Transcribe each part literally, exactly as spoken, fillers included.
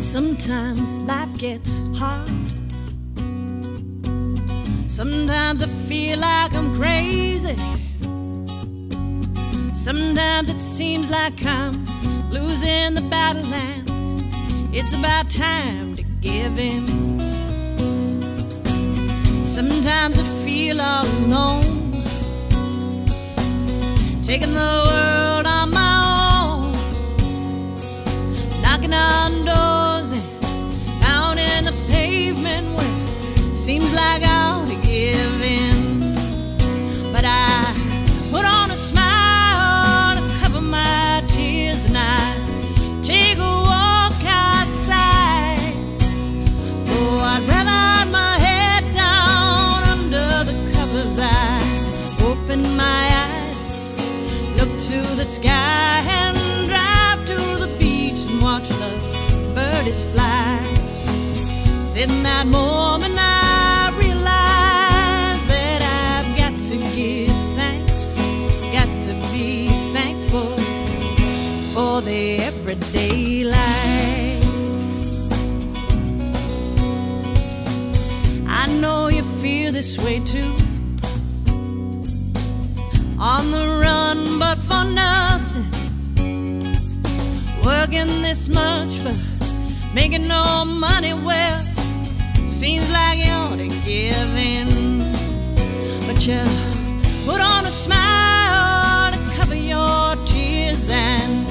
Sometimes life gets hard. Sometimes I feel like I'm crazy. Sometimes it seems like I'm losing the battle, and it's about time to give in. Sometimes I feel all alone, taking the world on my own, knocking on doors and down in the pavement where it seems like I ought to give in. But I put on a smile to cover my tears, and I take a walk outside. Oh, I'd rather hide my head down under the covers. I open my eyes, look to the sky, and drive to the beach and watch the birdies fly. Sitting that moment, I realize that I've got to give thanks, got to be thankful for the everyday life. I know you feel this way too, on the run but for nothing, working this much but making no money. Well, seems like you ought to give in, but you put on a smile to cover your tears and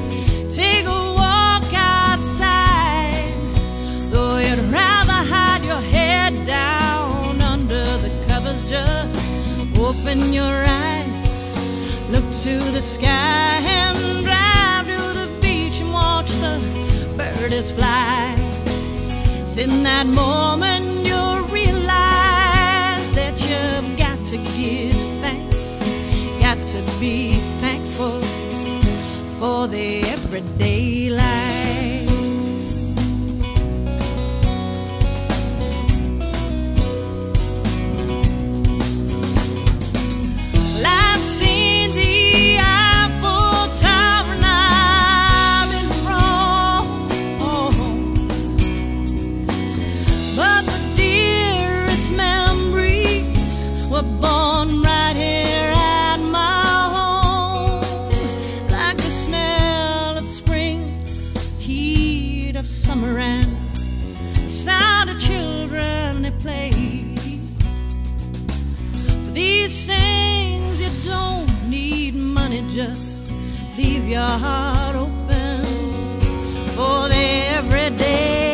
take a walk outside. Though you'd rather hide your head down under the covers, just open your eyes, look to the sky, and drive to the beach and watch the birdies fly. In that moment you'll realize that you've got to give thanks, got to be thankful for the everyday life. Life seems memories were born right here at my home, like the smell of spring, heat of summer, and sound of children they play. For these things you don't need money, just leave your heart open for the everyday.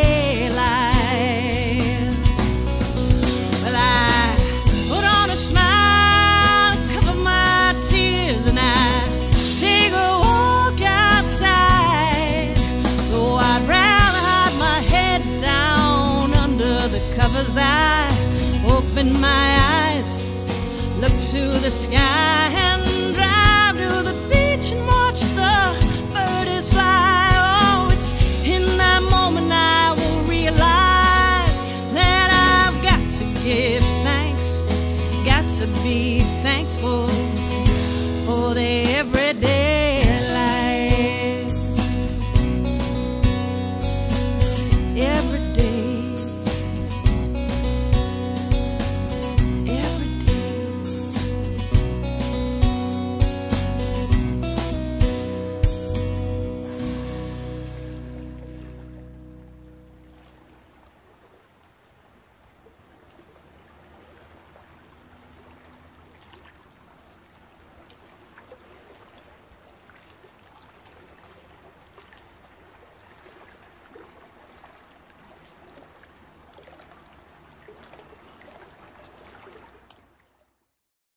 I open my eyes, look to the sky, and drive to the beach and watch the birdies fly. Oh, it's in that moment I will realize that I've got to give thanks, got to be